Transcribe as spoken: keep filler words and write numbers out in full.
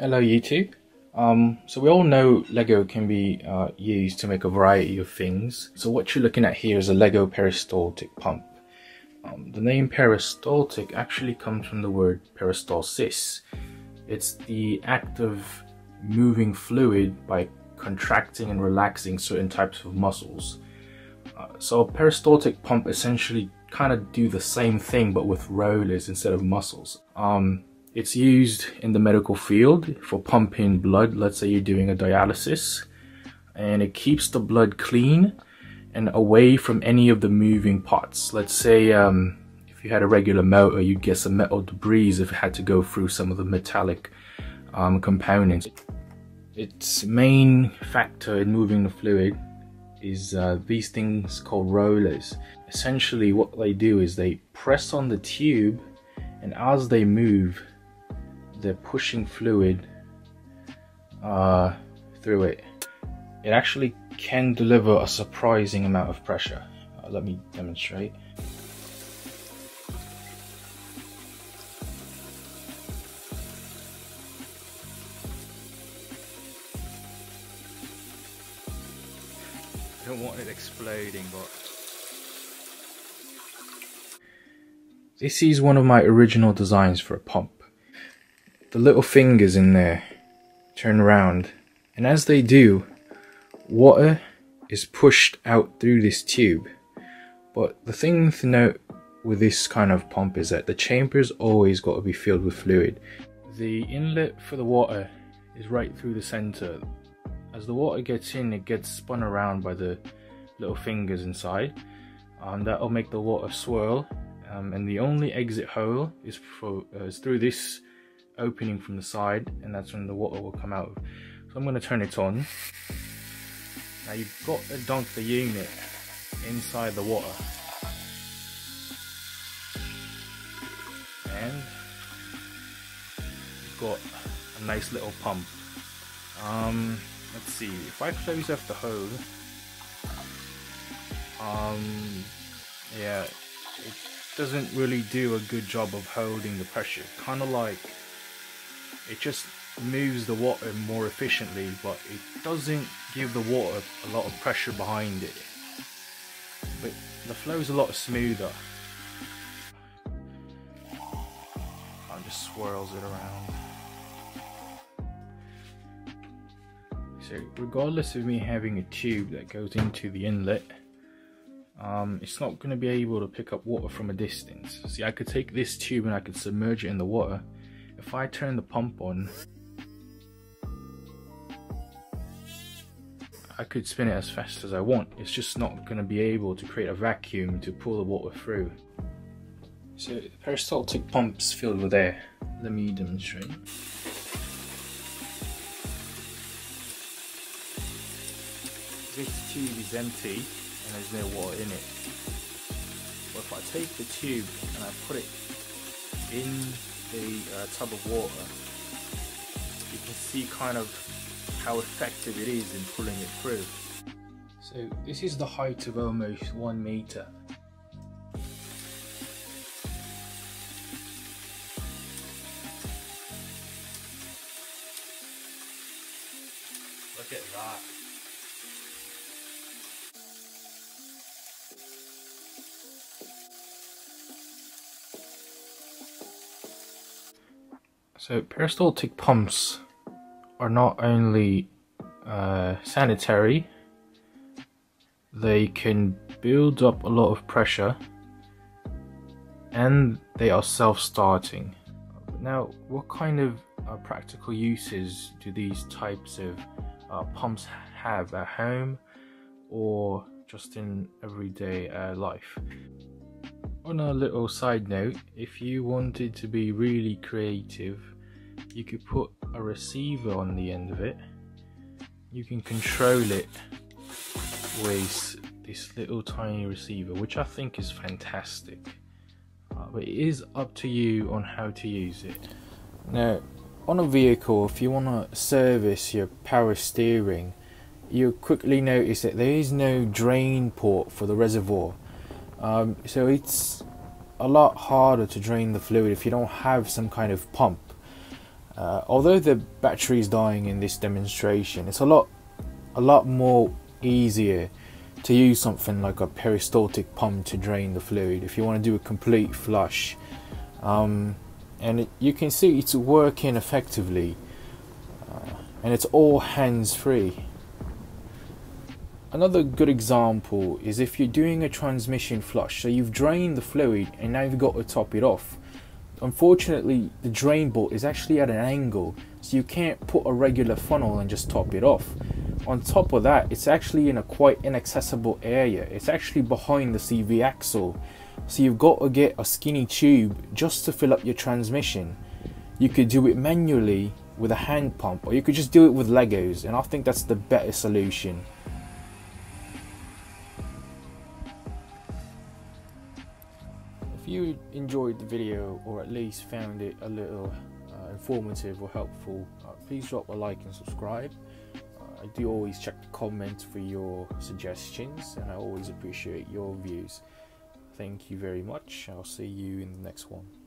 Hello YouTube. Um, so we all know LEGO can be uh, used to make a variety of things. So what you're looking at here is a LEGO peristaltic pump. Um, the name peristaltic actually comes from the word peristalsis. It's the act of moving fluid by contracting and relaxing certain types of muscles. Uh, so a peristaltic pump essentially kind of do the same thing but with rollers instead of muscles. Um, It's used in the medical field for pumping blood. Let's say you're doing a dialysis, and it keeps the blood clean and away from any of the moving parts. Let's say um, if you had a regular motor, you'd get some metal debris if it had to go through some of the metallic um, components. Its main factor in moving the fluid is uh, these things called rollers. Essentially what they do is they press on the tube, and as they move, they're pushing fluid uh, through it. It actually can deliver a surprising amount of pressure. Uh, let me demonstrate. I don't want it exploding, but this is one of my original designs for a pump. The little fingers in there turn around, and as they do, water is pushed out through this tube. But the thing to note with this kind of pump is that the chamber's always got to be filled with fluid. The inlet for the water is right through the center. As the water gets in, it gets spun around by the little fingers inside, and um, that'll make the water swirl, um, and the only exit hole is, for, uh, is through this opening from the side, and that's when the water will come out. So I'm going to turn it on. Now you've got to dunk the unit inside the water, and you've got a nice little pump. Um, let's see, if I close off the hole, um, yeah, it doesn't really do a good job of holding the pressure. Kind of like it just moves the water more efficiently, but it doesn't give the water a lot of pressure behind it. But the flow's a lot smoother. It just swirls it around. So regardless of me having a tube that goes into the inlet, um, it's not going to be able to pick up water from a distance. See, I could take this tube and I could submerge it in the water. If I turn the pump on, I could spin it as fast as I want. It's just not going to be able to create a vacuum to pull the water through. So the peristaltic pump's filled with air. Let me demonstrate. This tube is empty and there's no water in it. But if I take the tube and I put it in a uh, tub of water, you can see kind of how effective it is in pulling it through. So this is the height of almost one meter. Look at that. So peristaltic pumps are not only uh, sanitary, they can build up a lot of pressure, and they are self-starting. Now, what kind of uh, practical uses do these types of uh, pumps have at home or just in everyday uh, life? On a little side note, if you wanted to be really creative, you could put a receiver on the end of it. You can control it with this little tiny receiver, which I think is fantastic. Uh, but it is up to you on how to use it. Now, on a vehicle, if you want to service your power steering, you'll quickly notice that there is no drain port for the reservoir. Um, so it's a lot harder to drain the fluid if you don't have some kind of pump. Uh, although the battery is dying in this demonstration, it's a lot a lot more easier to use something like a peristaltic pump to drain the fluid if you want to do a complete flush. Um, and it, you can see it's working effectively, uh, and it's all hands-free. Another good example is if you're doing a transmission flush, so you've drained the fluid and now you've got to top it off. Unfortunately, the drain bolt is actually at an angle, so you can't put a regular funnel and just top it off. On top of that, it's actually in a quite inaccessible area. It's actually behind the C V axle, so you've got to get a skinny tube just to fill up your transmission. You could do it manually with a hand pump, or you could just do it with Legos, and I think that's the better solution. If you enjoyed the video, or at least found it a little uh, informative or helpful, uh, please drop a like and subscribe. Uh, I do always check the comments for your suggestions, and I always appreciate your views. Thank you very much. I'll see you in the next one.